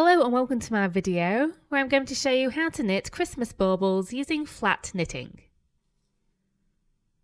Hello and welcome to my video where I'm going to show you how to knit Christmas baubles using flat knitting.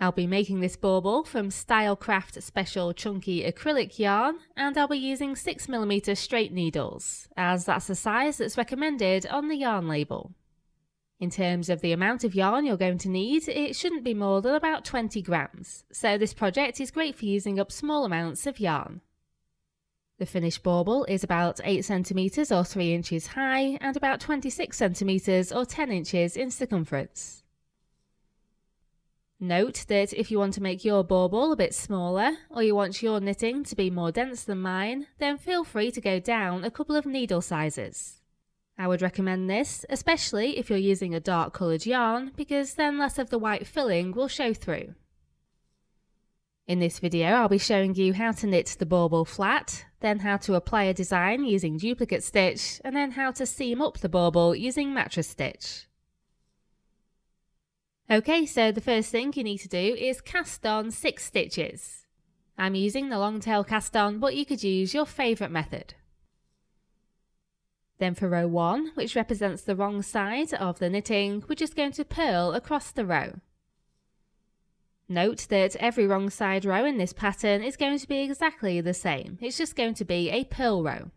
I'll be making this bauble from Stylecraft Special Chunky Acrylic Yarn, and I'll be using 6mm straight needles as that's the size that's recommended on the yarn label. In terms of the amount of yarn you're going to need, it shouldn't be more than about 20 grams, so this project is great for using up small amounts of yarn. The finished bauble is about 8cm or 3 inches high and about 26cm or 10 inches in circumference. Note that if you want to make your bauble a bit smaller or you want your knitting to be more dense than mine, then feel free to go down a couple of needle sizes. I would recommend this, especially if you're using a dark coloured yarn, because then less of the white filling will show through. In this video I'll be showing you how to knit the bauble flat, then how to apply a design using duplicate stitch, and then how to seam up the bauble using mattress stitch. Okay, so the first thing you need to do is cast on 6 stitches. I'm using the long tail cast on, but you could use your favourite method. Then for row 1, which represents the wrong side of the knitting, we're just going to purl across the row. Note that every wrong side row in this pattern is going to be exactly the same, it's just going to be a purl row.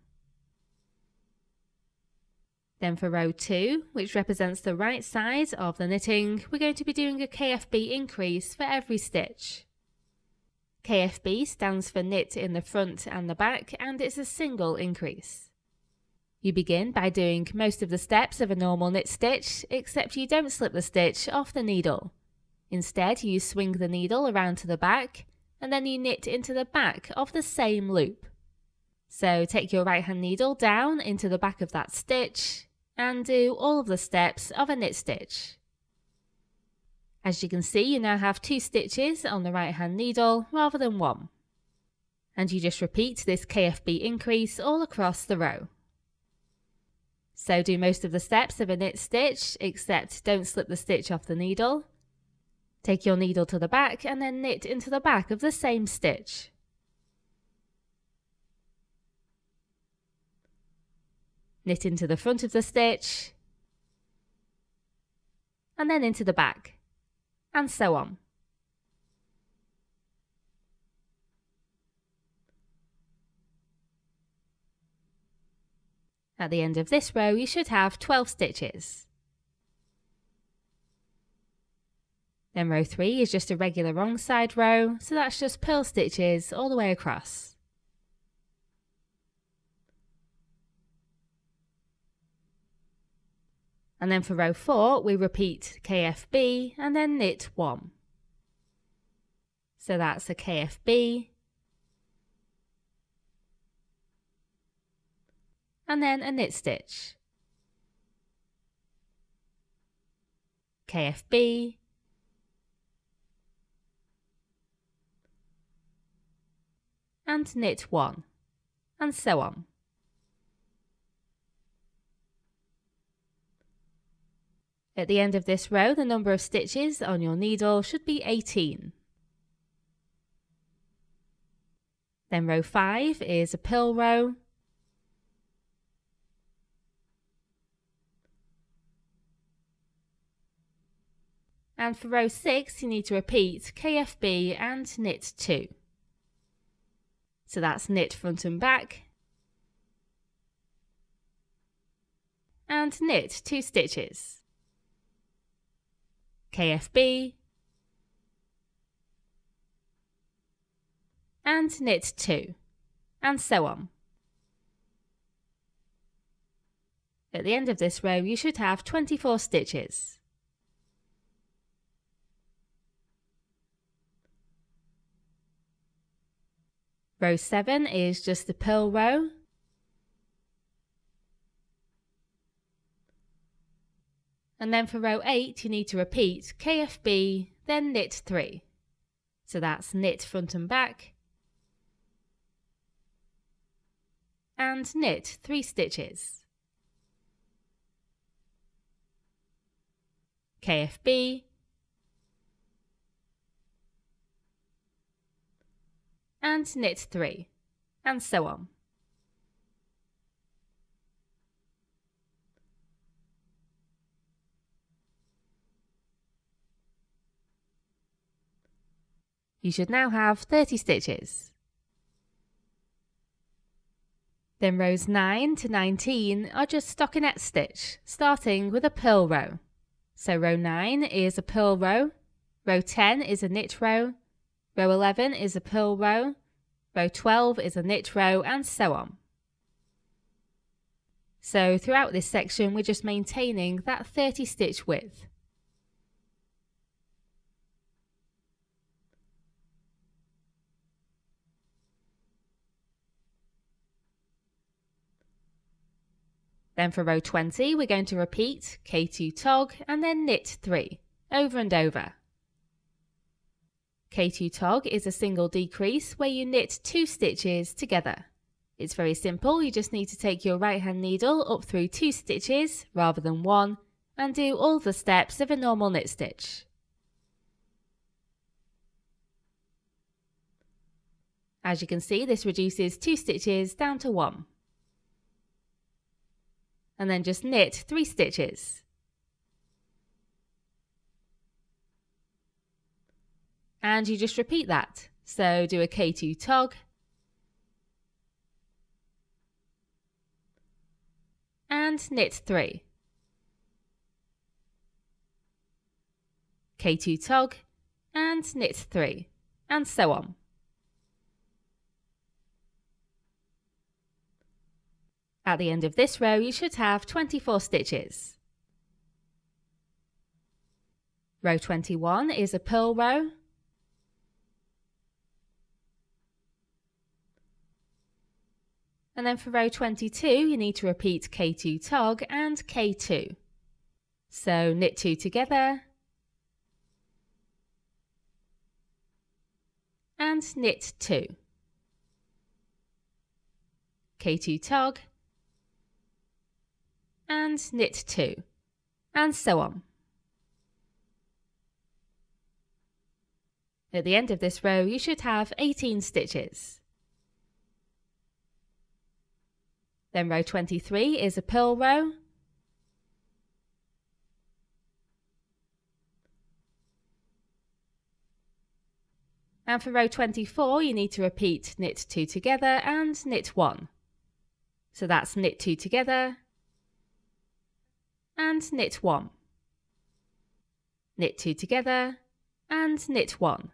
Then for row 2, which represents the right side of the knitting, we're going to be doing a KFB increase for every stitch. KFB stands for knit in the front and the back, and it's a single increase. You begin by doing most of the steps of a normal knit stitch, except you don't slip the stitch off the needle. Instead, you swing the needle around to the back, and then you knit into the back of the same loop. So take your right hand needle down into the back of that stitch, and do all of the steps of a knit stitch. As you can see, you now have 2 stitches on the right hand needle rather than 1. And you just repeat this KFB increase all across the row. So do most of the steps of a knit stitch, except don't slip the stitch off the needle. Take your needle to the back and then knit into the back of the same stitch. Knit into the front of the stitch, and then into the back, and so on. At the end of this row, you should have 12 stitches. Then row 3 is just a regular wrong side row, so that's just purl stitches all the way across. And then for row 4 we repeat KFB and then knit 1. So that's a KFB and then a knit stitch. KFB and knit 1, and so on. At the end of this row, the number of stitches on your needle should be 18. Then row 5 is a purl row, and for row 6 you need to repeat KFB and knit 2. So that's knit front and back, and knit 2 stitches. KFB, and knit 2, and so on. At the end of this row you should have 24 stitches. Row 7 is just the purl row, and then for row 8 you need to repeat KFB, then knit 3. So that's knit front and back, and knit 3 stitches. KFB, and knit 3, and so on. You should now have 30 stitches. Then rows 9 to 19 are just stockinette stitch, starting with a purl row. So row 9 is a purl row, row 10 is a knit row, row 11 is a purl row, row 12 is a knit row, and so on. So throughout this section we're just maintaining that 30 stitch width. Then for row 20 we're going to repeat K2 tog and then knit 3 over and over. K2 tog is a single decrease where you knit 2 stitches together. It's very simple, you just need to take your right hand needle up through 2 stitches rather than 1 and do all the steps of a normal knit stitch. As you can see, this reduces 2 stitches down to 1. And then just knit 3 stitches. And you just repeat that. So do a K2 tog. And knit 3. K2 tog. And knit 3. And so on. At the end of this row you should have 24 stitches. Row 21 is a purl row. And then for row 22 you need to repeat K2 tog and K2. So knit 2 together and knit 2. K2 tog and knit 2, and so on. At the end of this row you should have 18 stitches. Then row 23 is a purl row. And for row 24 you need to repeat knit 2 together and knit 1. So that's knit 2 together and knit 1, knit 2 together and knit 1,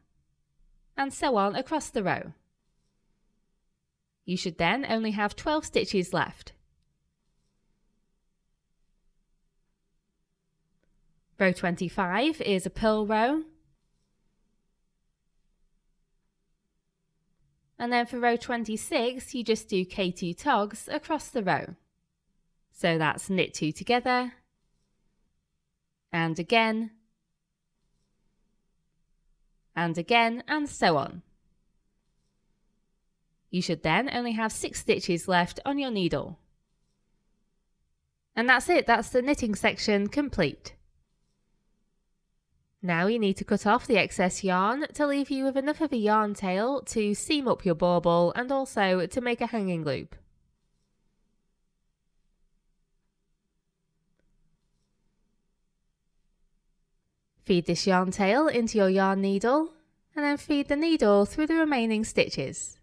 and so on across the row. You should then only have 12 stitches left. Row 25 is a purl row, and then for row 26 you just do K2 togs across the row. So that's knit 2 together and again, and so on. You should then only have 6 stitches left on your needle. And that's it, that's the knitting section complete. Now you need to cut off the excess yarn to leave you with enough of a yarn tail to seam up your bauble and also to make a hanging loop. Feed this yarn tail into your yarn needle and then feed the needle through the remaining stitches.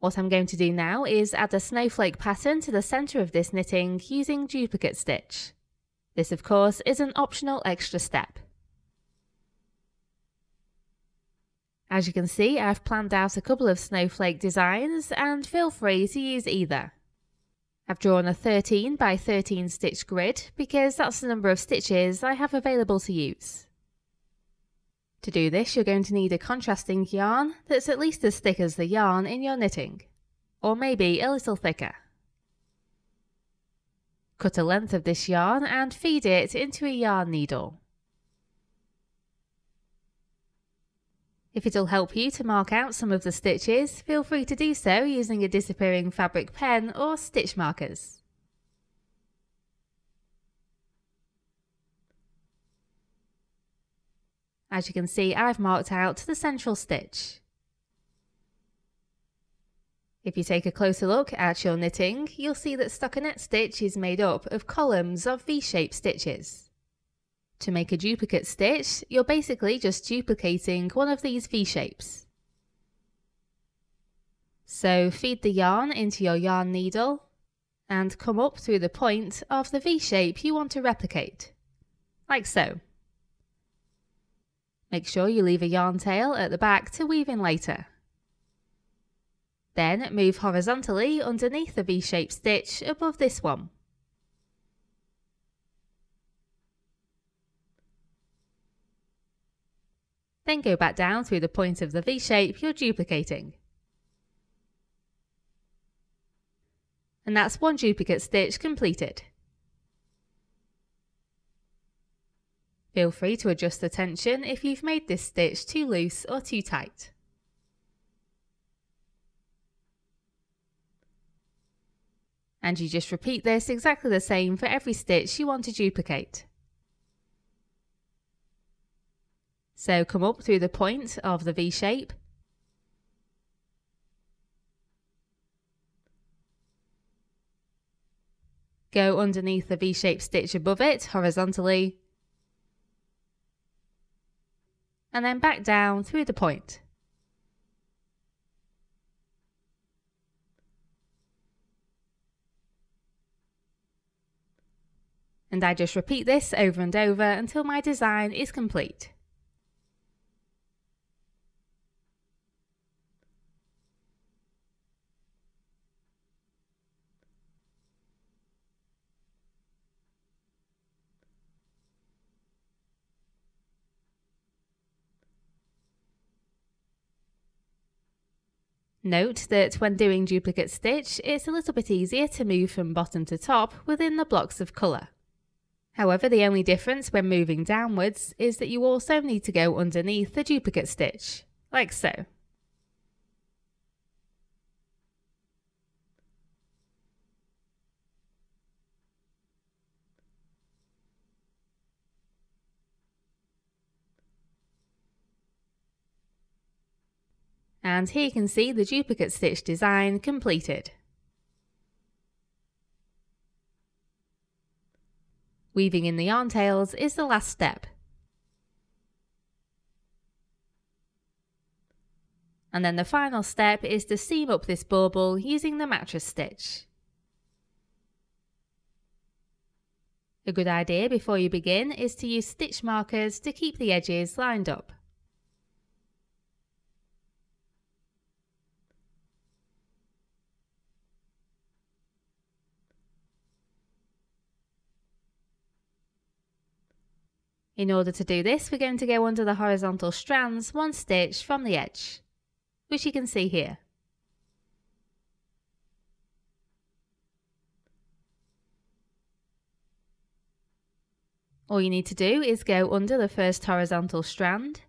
What I'm going to do now is add a snowflake pattern to the centre of this knitting using duplicate stitch. This, of course, is an optional extra step. As you can see, I've planned out a couple of snowflake designs and feel free to use either. I've drawn a 13 by 13 stitch grid because that's the number of stitches I have available to use. To do this you're going to need a contrasting yarn that's at least as thick as the yarn in your knitting, or maybe a little thicker. Cut a length of this yarn and feed it into a yarn needle. If it'll help you to mark out some of the stitches, feel free to do so using a disappearing fabric pen or stitch markers. As you can see, I've marked out the central stitch. If you take a closer look at your knitting, you'll see that stockinette stitch is made up of columns of V-shaped stitches. To make a duplicate stitch, you're basically just duplicating one of these V-shapes. So feed the yarn into your yarn needle and come up through the point of the V-shape you want to replicate, like so. Make sure you leave a yarn tail at the back to weave in later. Then move horizontally underneath the V-shaped stitch above this one. Then go back down through the point of the V-shape you're duplicating. And that's one duplicate stitch completed. Feel free to adjust the tension if you've made this stitch too loose or too tight. And you just repeat this exactly the same for every stitch you want to duplicate. So come up through the point of the V-shape. Go underneath the V-shaped stitch above it horizontally. And then back down through the point. And I just repeat this over and over until my design is complete. Note that when doing duplicate stitch, it's a little bit easier to move from bottom to top within the blocks of colour. However, the only difference when moving downwards is that you also need to go underneath the duplicate stitch, like so. And here you can see the duplicate stitch design completed. Weaving in the yarn tails is the last step. And then the final step is to seam up this bauble using the mattress stitch. A good idea before you begin is to use stitch markers to keep the edges lined up. In order to do this, we're going to go under the horizontal strands one stitch from the edge, which you can see here. All you need to do is go under the first horizontal strand,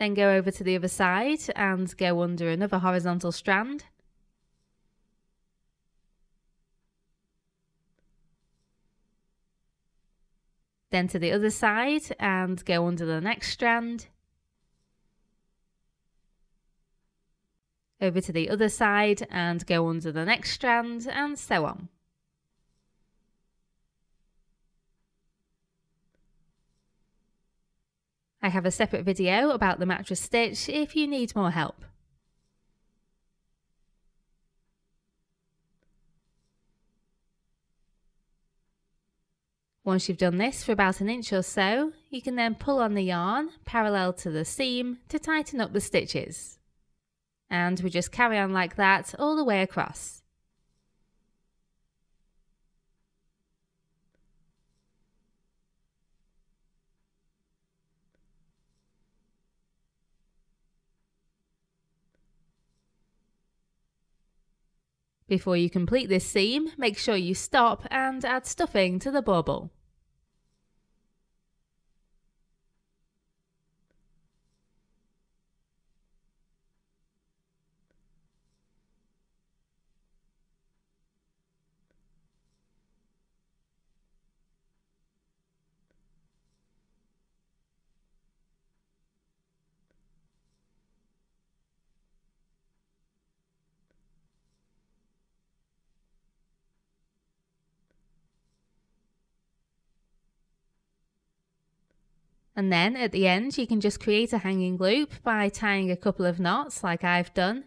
then go over to the other side and go under another horizontal strand. Then to the other side and go under the next strand, over to the other side and go under the next strand, and so on. I have a separate video about the mattress stitch if you need more help. Once you've done this for about an inch or so, you can then pull on the yarn parallel to the seam to tighten up the stitches. And we just carry on like that all the way across. Before you complete this seam, make sure you stop and add stuffing to the bauble. And then at the end you can just create a hanging loop by tying a couple of knots like I've done.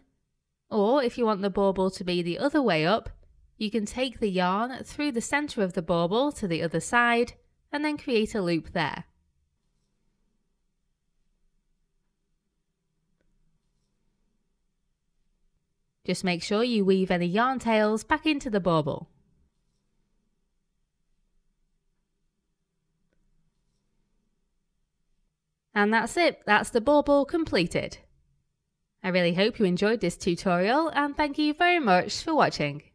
Or if you want the bauble to be the other way up, you can take the yarn through the center of the bauble to the other side and then create a loop there. Just make sure you weave any yarn tails back into the bauble. And that's it, that's the bauble completed. I really hope you enjoyed this tutorial and thank you very much for watching.